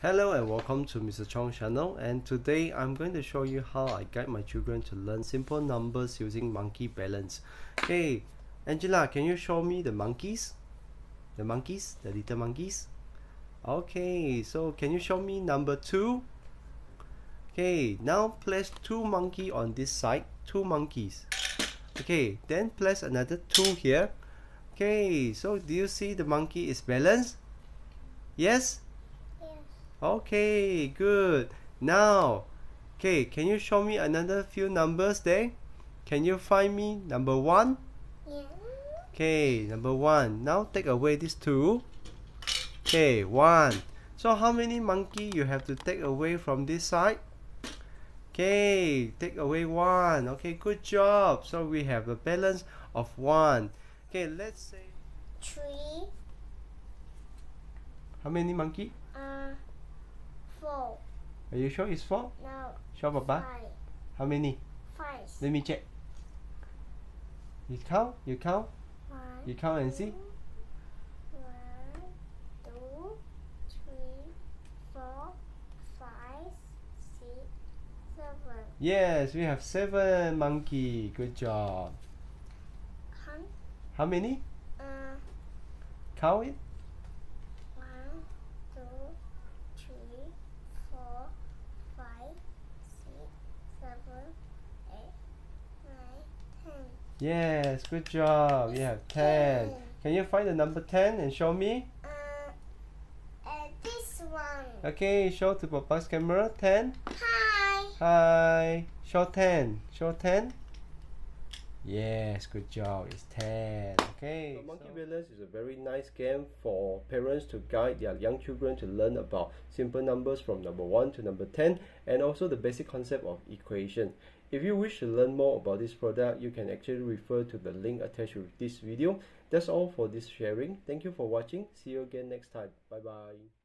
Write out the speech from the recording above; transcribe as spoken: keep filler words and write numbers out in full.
Hello and welcome to Mister Chong's channel, and today I'm going to show you how I guide my children to learn simple numbers using monkey balance. Hey Angela, can you show me the monkeys? The monkeys? The little monkeys? Okay, so can you show me number two? Okay, now place two monkeys on this side, two monkeys. Okay, then place another two here. Okay, so do you see the monkey is balanced? Yes? Okay, good. Now, okay, can you show me another few numbers there? Can you find me number one? Yeah. Okay, number one. Now take away these two. Okay, one. So how many monkey you have to take away from this side? Okay, take away one. Okay, good job. So we have a balance of one. Okay, let's say three. How many monkey? Uh. Four. Are you sure it's four? No. Show Papa. Five. How many? Five. Let me check. You count. You count. One. You count and see. One, two, three, four, five, six, seven. Yes, we have seven monkey. Good job. Count. How many? Uh. Count it. Yes, good job. We have ten. Can you find the number ten and show me? Uh, uh, this one. Okay, show to Papa's camera. ten. Hi. Hi. Show ten. Show ten. Yes, good job. It's ten. Okay. So monkey balance is a very nice game for parents to guide their young children to learn about simple numbers from number one to number ten, and also the basic concept of equation. If you wish to learn more about this product, you can actually refer to the link attached with this video. That's all for this sharing. Thank you for watching. See you again next time. Bye bye.